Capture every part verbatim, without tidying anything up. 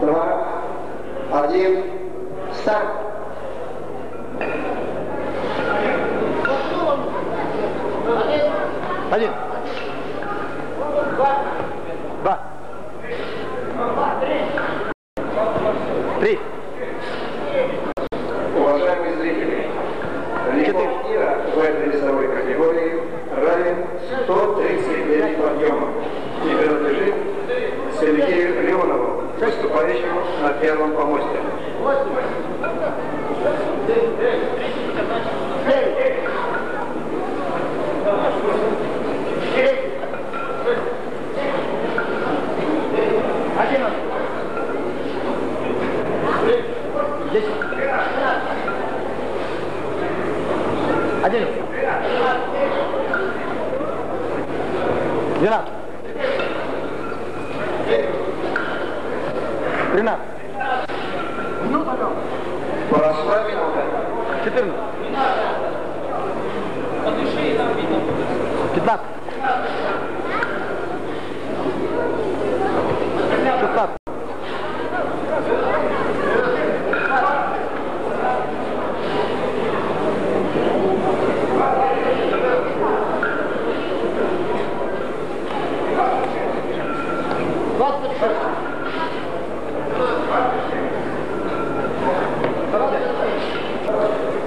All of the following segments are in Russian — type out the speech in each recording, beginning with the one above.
два, один, старт. Один. Два. Три. Уважаемые зрители, рекорд мира в этой весовой категории равен ста тридцати девяти подъемам и принадлежит Сергею Леонову, выступающему на первом помосте. Один. Двенадцать. Тринадцать. Ну, потом. Прошла минута. Четырнадцать. Пятнадцать. Шестнадцать.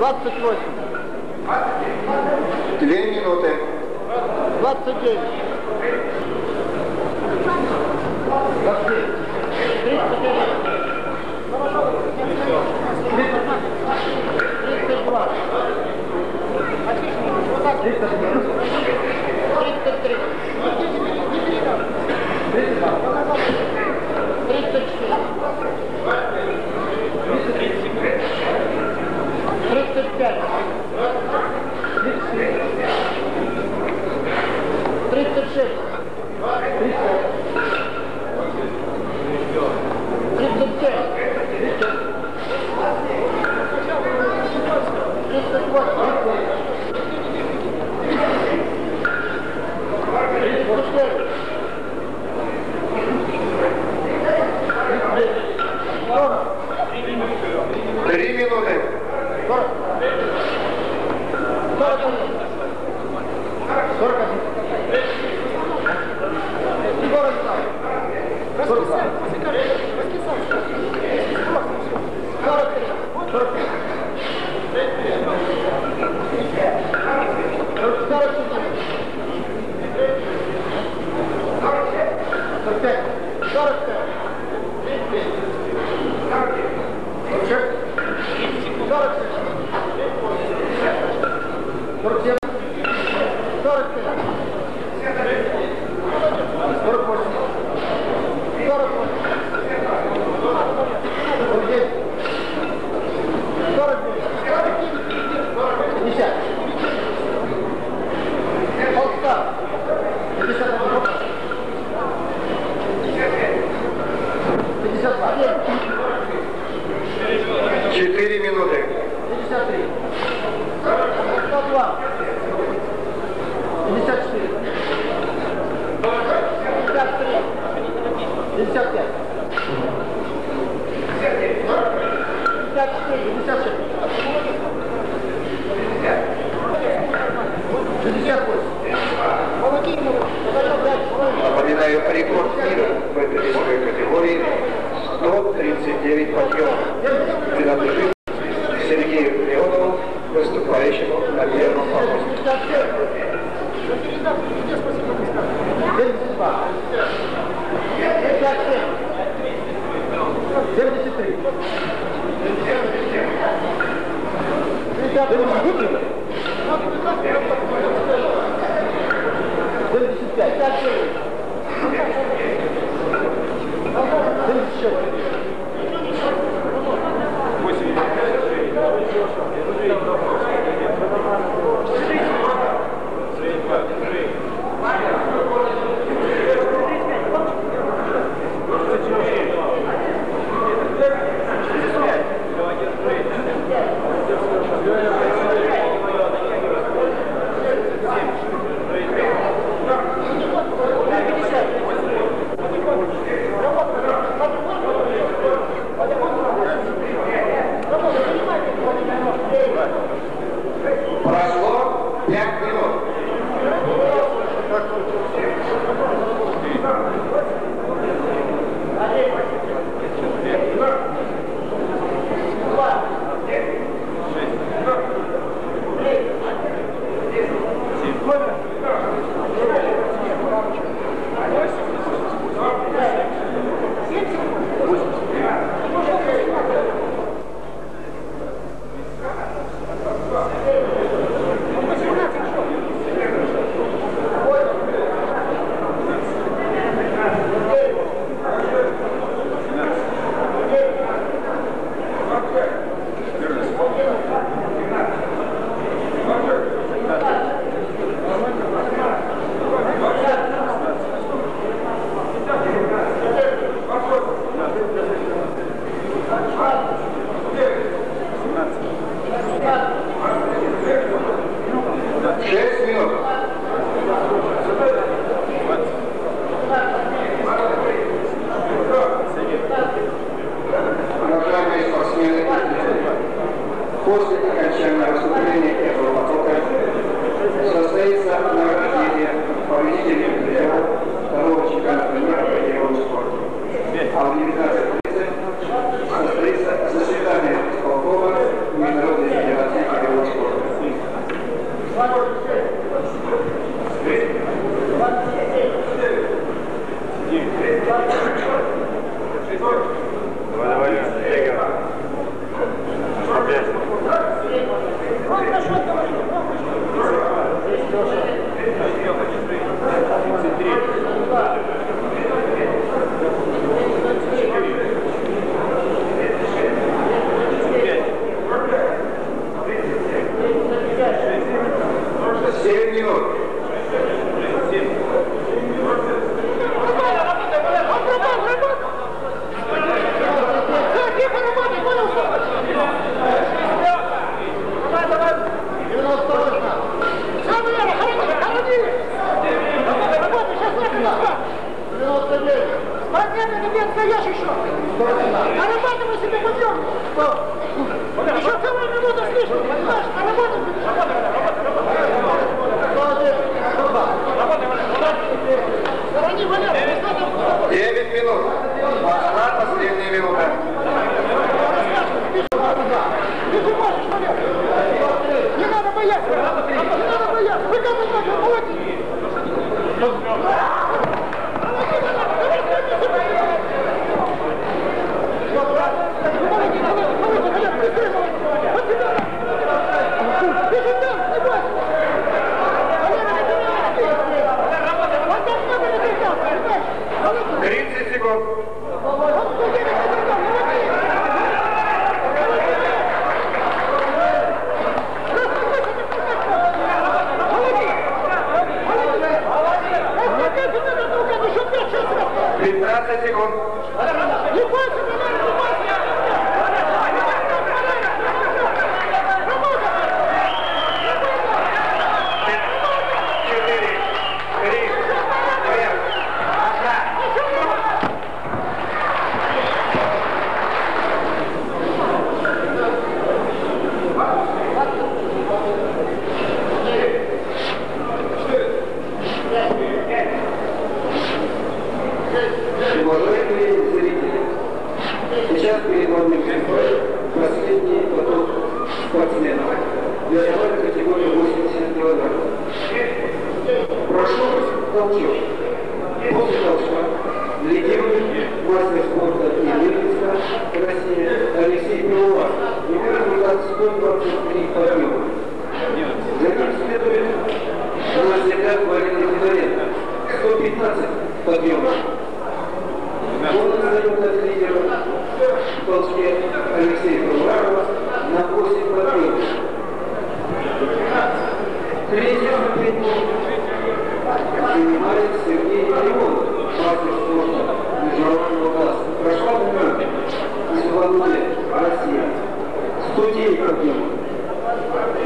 двадцать восемь. Две минуты. двадцать девять. тридцать два. тридцать три. What?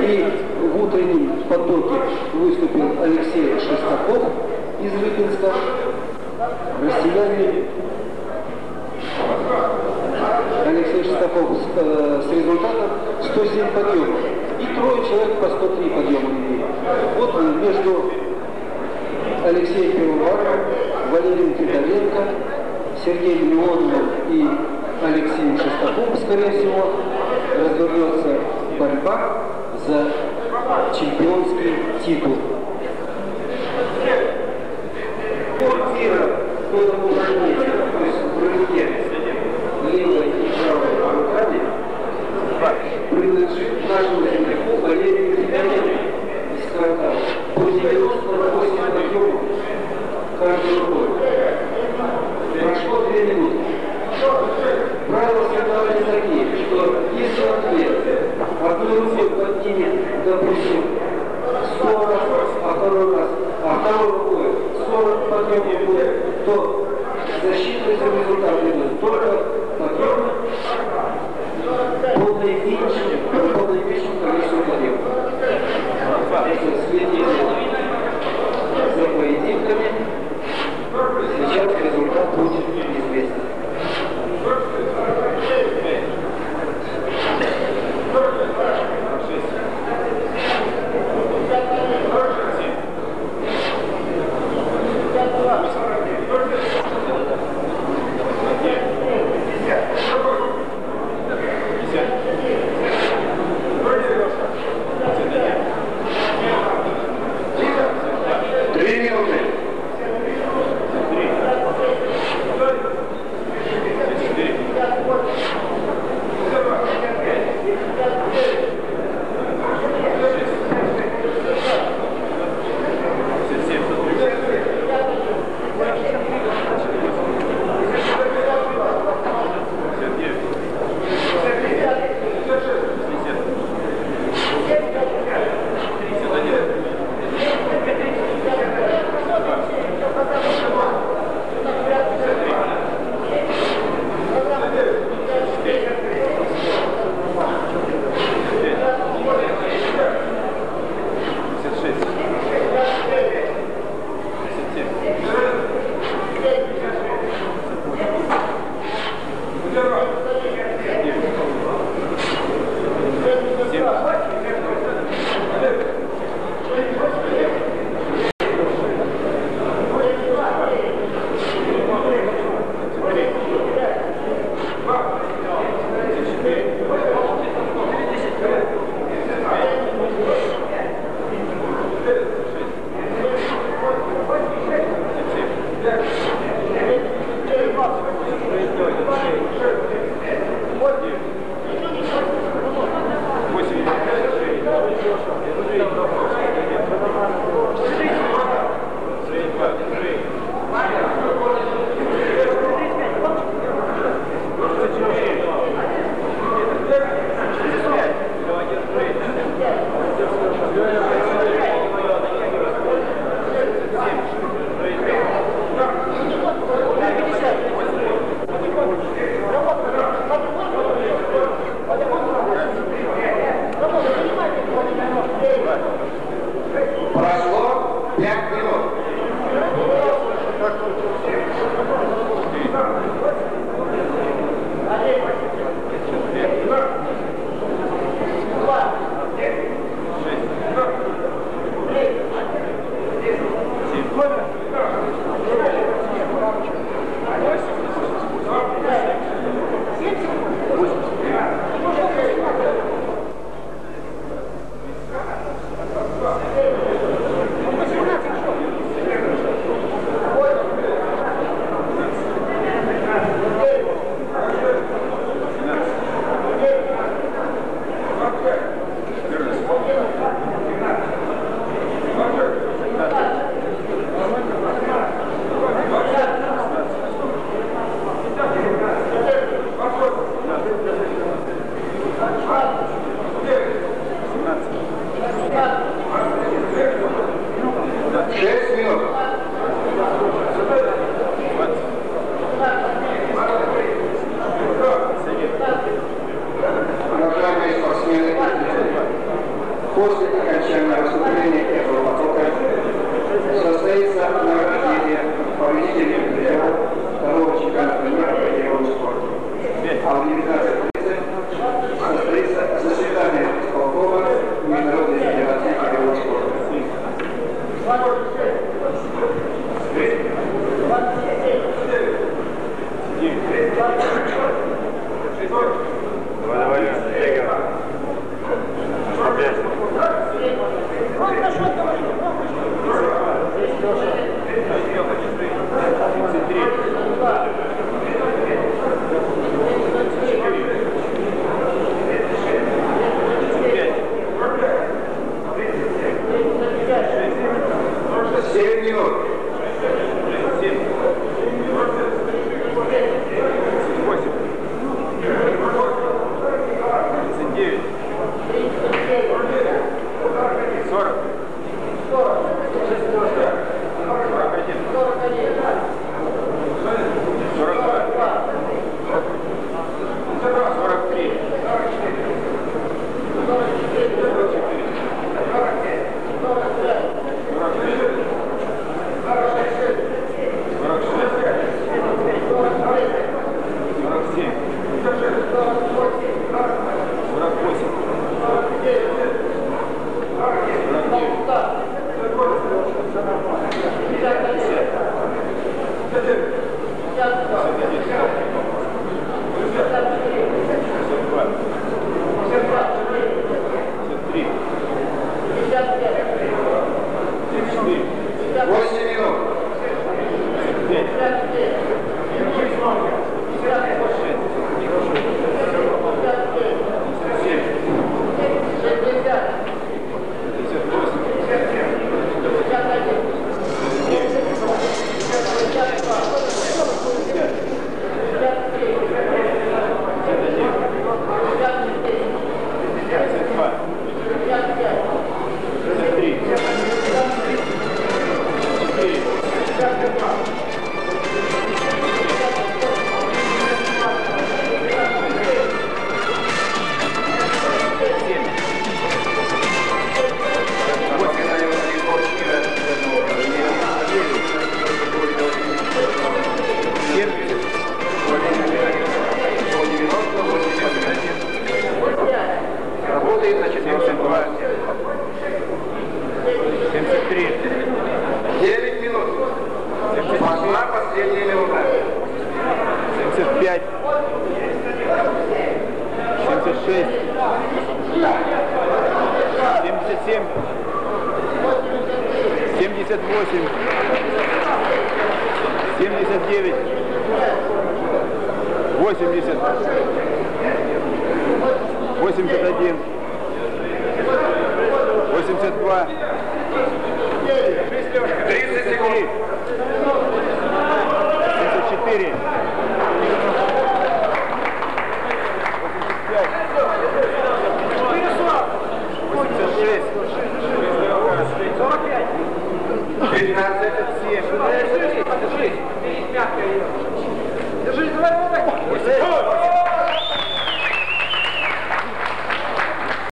И в утреннем потоке выступил Алексей Шестопов из Рыбинска. Россияне. Алексей Шестопов с, с результатом сто семь подъемов. И трое человек по сто три подъема имели. Вот между Алексеем Пивоваровым, Валентином Тедовенко, Сергеем Леоновым и Алексеем Шестопов, скорее всего, развернется борьба за чемпионский титул. От мира в этом упражнении, то есть в рывке левой и правой руками, принадлежит нашему земляку Валерию Тедовенко из Казахстана. По девяносто восемь подъемов каждой рукой. Прошло две минуты. Правило создавались такие, что если ответ одной рукой поднимет, допустим, сорок, а второй раз, а второй рукой сорок подъемов будет, то защита результата идет только подъем по наименьшему, по наименьшему количеству подъемов. Если следить за поединками, сейчас результат будет известен. Yeah. восемьдесят один, восемьдесят два, тридцать секунд.